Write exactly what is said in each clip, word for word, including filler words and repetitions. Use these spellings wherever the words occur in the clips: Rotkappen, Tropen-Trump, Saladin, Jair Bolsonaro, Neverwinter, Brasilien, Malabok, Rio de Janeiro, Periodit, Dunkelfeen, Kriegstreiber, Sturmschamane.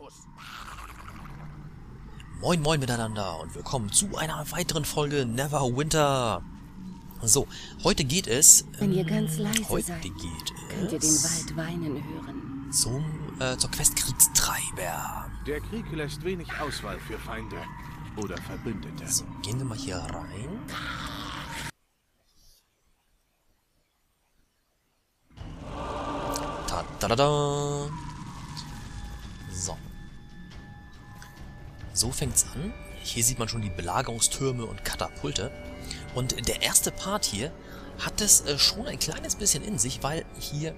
muss. Moin moin miteinander und willkommen zu einer weiteren Folge Neverwinter. So, heute geht es... Wenn ihr ganz leise heute seid, geht könnt es ihr den Wald weinen hören. Zum, äh, zur Quest Kriegstreiber. Der Krieg lässt wenig Auswahl für Feinde oder Verbündete. So, gehen wir mal hier rein. Tadadada. So. So fängt's an. Hier sieht man schon die Belagerungstürme und Katapulte. Und der erste Part hier hat es äh, schon ein kleines bisschen in sich, weil hier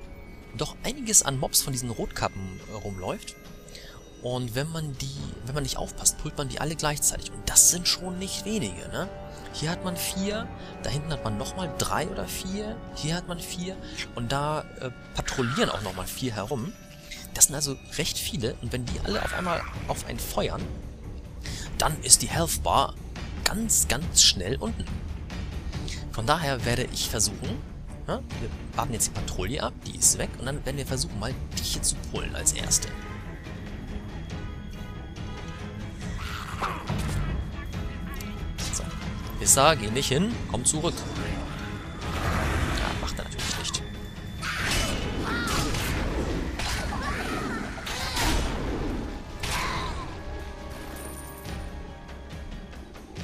doch einiges an Mobs von diesen Rotkappen äh, rumläuft. Und wenn man die, wenn man nicht aufpasst, pullt man die alle gleichzeitig. Und das sind schon nicht wenige, ne? Hier hat man vier, da hinten hat man nochmal drei oder vier, hier hat man vier und da äh, patrouillieren auch nochmal vier herum. Das sind also recht viele und wenn die alle auf einmal auf einen feuern, dann ist die Health Bar ganz, ganz schnell unten. Von daher werde ich versuchen, ja, wir warten jetzt die Patrouille ab, die ist weg und dann werden wir versuchen, mal die hier zu pullen als erste. Pissa, geh nicht hin, komm zurück. Ja, macht er natürlich nicht.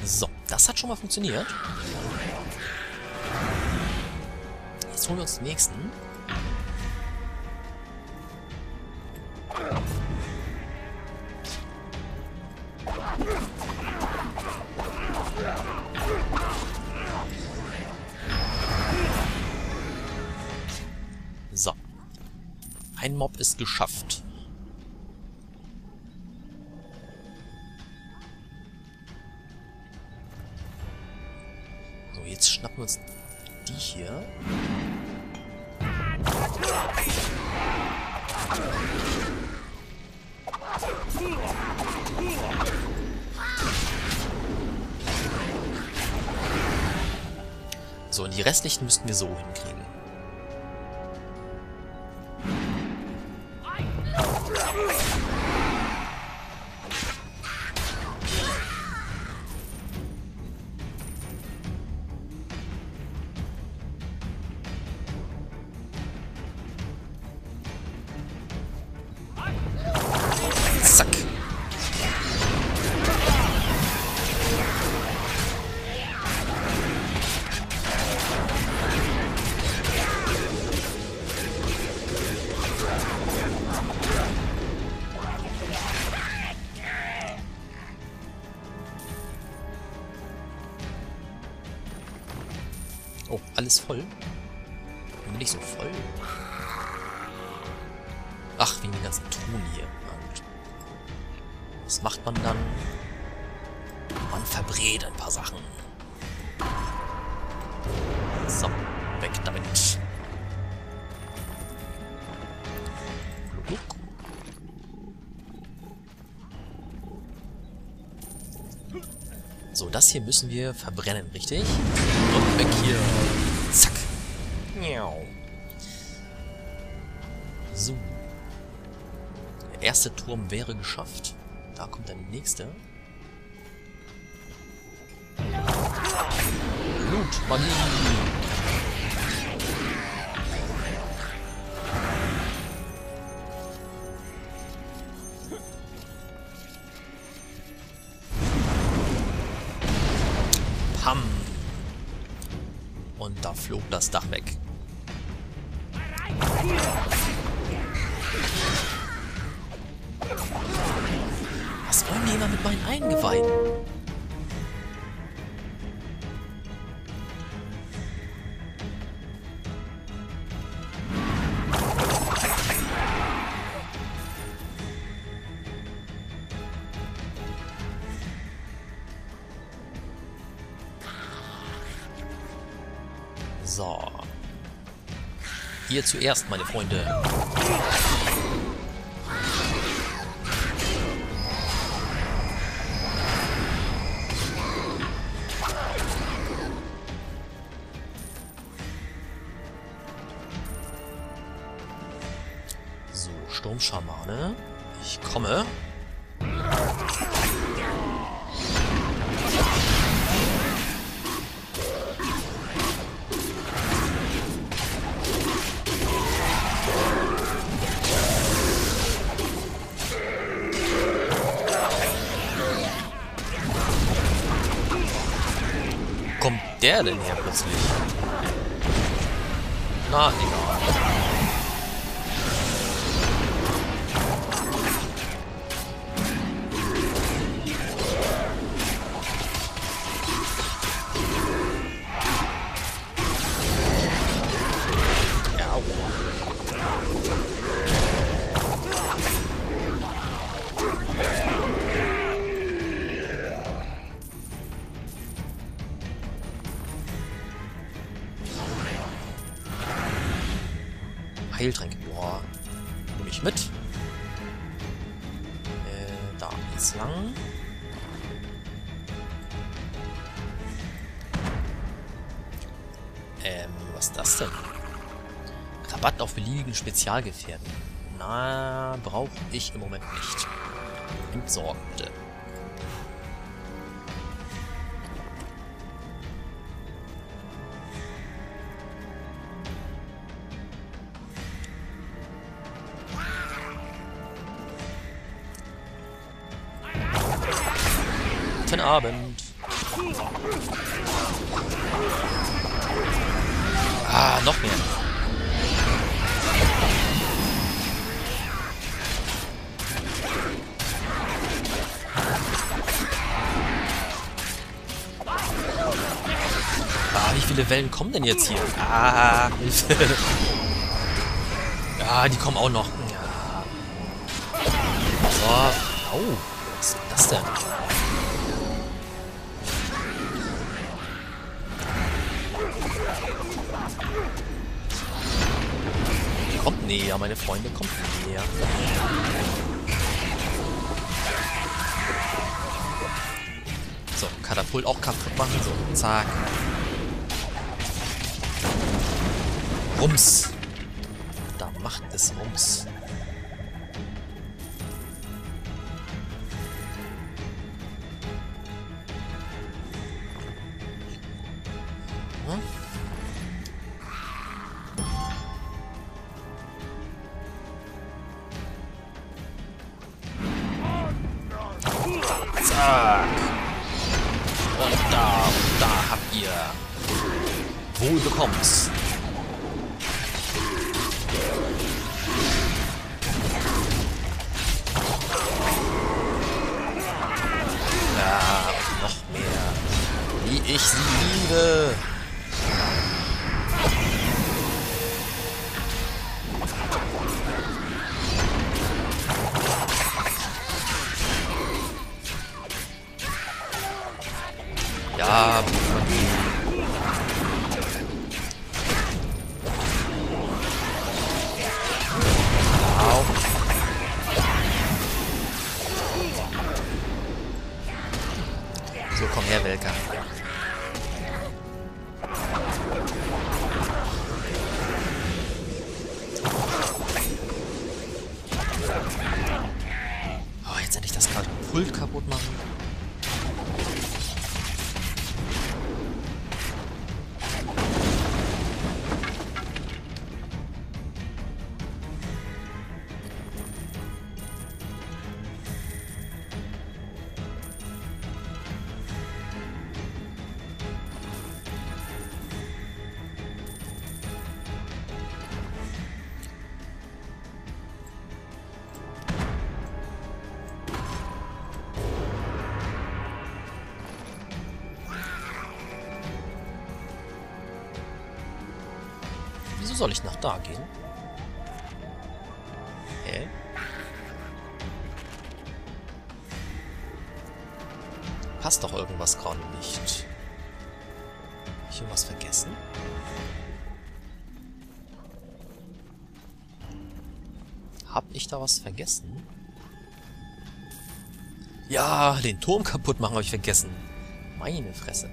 So, das hat schon mal funktioniert. Jetzt holen wir uns den nächsten. So. Ein Mob ist geschafft. So, jetzt schnappen wir uns die hier. So, und die restlichen müssten wir so hinkriegen. Oh, alles voll? Bin nicht so voll? Ach, wegen den ganzen Truhen hier. Und was macht man dann? Man verbrät ein paar Sachen. So, weg damit. So, das hier müssen wir verbrennen, richtig? Und weg hier. Zack. So. Der erste Turm wäre geschafft. Da kommt der nächste. Blut, Magie. Und da flog das Dach weg. Was wollen die immer mit meinen Eingeweiden? So. Ihr zuerst, meine Freunde. So, Sturmschamane. Ich komme. der denn hier plötzlich? Na, egal. Heiltränke. Boah. Nimm ich mit. Äh, da geht's lang. Ähm, was ist das denn? Rabatt auf beliebigen Spezialgefährten. Na, brauche ich im Moment nicht. Entsorgen, bitte. Guten Abend. Ah, noch mehr. Ah, wie viele Wellen kommen denn jetzt hier? Ah, Hilfe. Ja, die kommen auch noch. Ja. Oh, au. Was ist das denn? Kommt näher, meine Freunde, kommt näher. So, Katapult auch kaputt machen. So, zack. Rums. Da macht es Rums. Hm? Und da, da habt ihr wohl bekommt's. Ja, noch mehr. Wie ich sie liebe. Ja, wow. So, komm her, Welker. Oh, jetzt hätte ich das gerade Pult kaputt machen. Wieso soll ich nach da gehen? Hä? Passt doch irgendwas gerade nicht. Hab ich irgendwas vergessen? Hab ich da was vergessen? Ja, den Turm kaputt machen habe ich vergessen. Meine Fresse.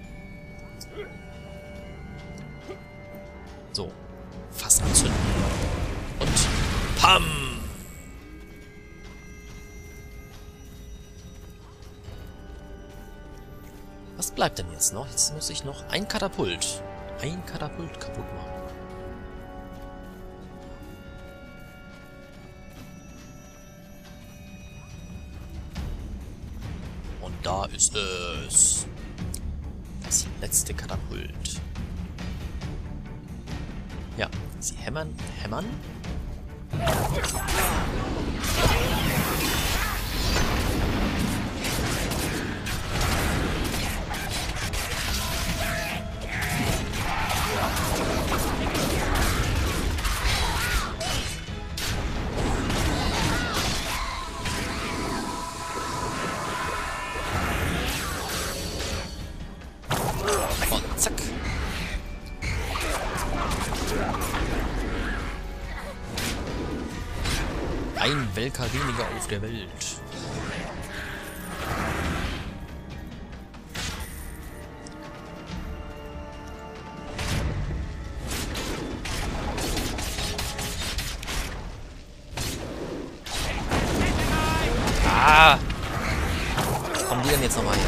So. Fass anzünden. Und pam! Was bleibt denn jetzt noch? Jetzt muss ich noch ein Katapult. Ein Katapult kaputt machen. Und da ist es. Das letzte Katapult. Ja, sie hämmern, hämmern. Ein Welker weniger auf der Welt. Ah! Kommen die denn jetzt nochmal her?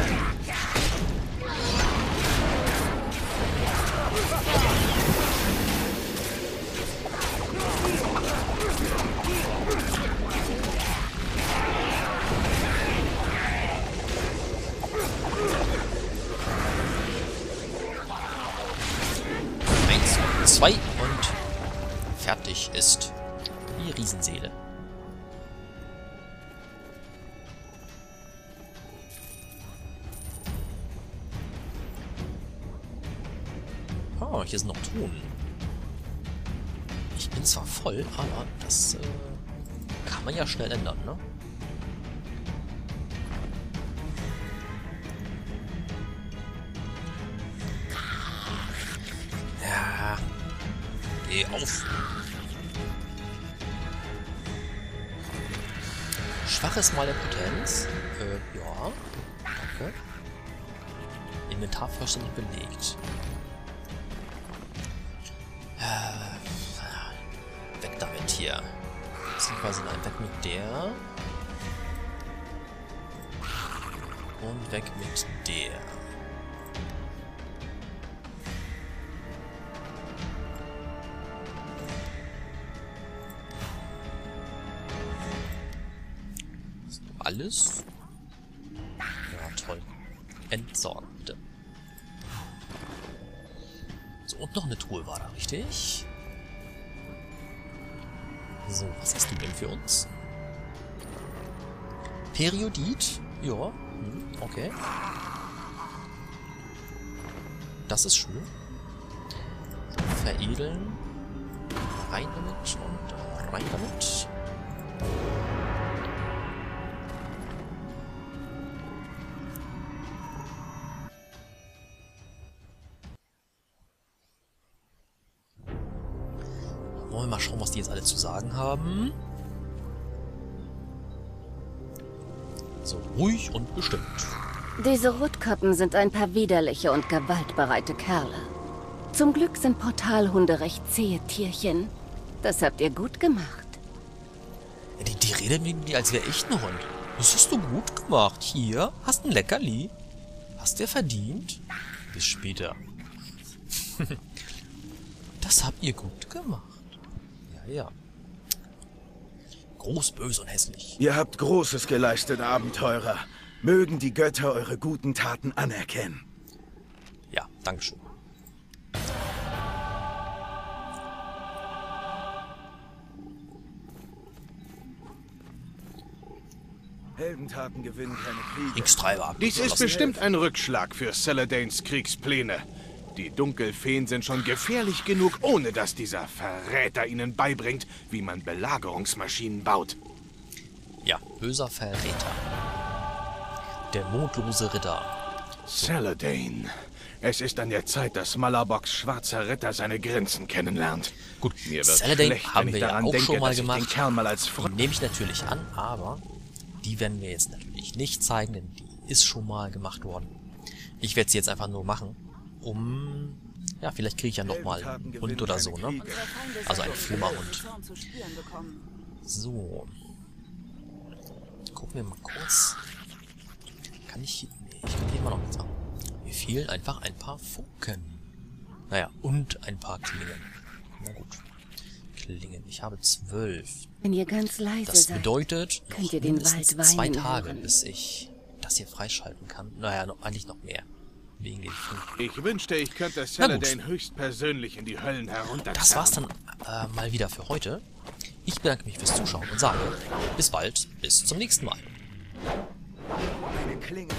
zwei und fertig ist die Riesenseele. Oh, hier sind noch Truhen. Ich bin zwar voll, aber das äh, kann man ja schnell ändern, ne? Auf. Schwaches Mal der Potenz. Äh, ja. Danke. Inventar vollständig belegt. Äh, weg damit hier. Beziehungsweise nein, weg mit der. Und weg mit der. Alles? Ja, toll. Entsorgen, bitte. So, und noch eine Truhe war da, richtig? So, was hast du denn für uns? Periodit? Ja, hm, okay. Das ist schön. Veredeln. Rein damit und rein damit. Wollen wir mal schauen, was die jetzt alle zu sagen haben. So ruhig und bestimmt. Diese Rotkappen sind ein paar widerliche und gewaltbereite Kerle. Zum Glück sind Portalhunde recht zähe Tierchen. Das habt ihr gut gemacht. Die, die reden mit mir, als wäre ich ein Hund. Das hast du gut gemacht. Hier, hast ein Leckerli. Hast dir verdient. Bis später. Das habt ihr gut gemacht. Ja. Groß, böse und hässlich. Ihr habt Großes geleistet, Abenteurer. Mögen die Götter eure guten Taten anerkennen. Ja, Dankeschön. Heldentaten gewinnen keine Kriege. Kriegstreiber. Dies ist bestimmt ein Rückschlag für Saladins Kriegspläne. Die Dunkelfeen sind schon gefährlich genug, ohne dass dieser Verräter ihnen beibringt, wie man Belagerungsmaschinen baut. Ja, böser Verräter. Der motlose Ritter. So. Saladin. Es ist an der Zeit, dass Malaboks schwarzer Ritter seine Grenzen kennenlernt. Gut, mir wird Saladin schlecht, haben wenn ich wir daran auch denke, schon mal gemacht. Den Kerl mal als Freund nehme ich natürlich an, aber die werden wir jetzt natürlich nicht zeigen, denn die ist schon mal gemacht worden. Ich werde sie jetzt einfach nur machen. Um... Ja, vielleicht kriege ich ja nochmal einen Hund oder so, ne? Also einen Flimmerhund. So. Gucken wir mal kurz. Kann ich... Nee, ich kann hier immer noch nichts machen. Mir fehlen einfach ein paar Funken. Naja, und ein paar Klingen. Na gut. Klingen. Ich habe zwölf. Wenn ihr ganz leise seid, das bedeutet, könnt ihr den Wald weinen hören. Zwei Tage, bis ich das hier freischalten kann. Naja, noch, eigentlich noch mehr. Wegen den Funken. Ich wünschte, ich könnte Saladin höchstpersönlich in die Höllen herunterziehen. Das war's dann äh, mal wieder für heute. Ich bedanke mich fürs Zuschauen und sage bis bald, bis zum nächsten Mal. Meine Klinge.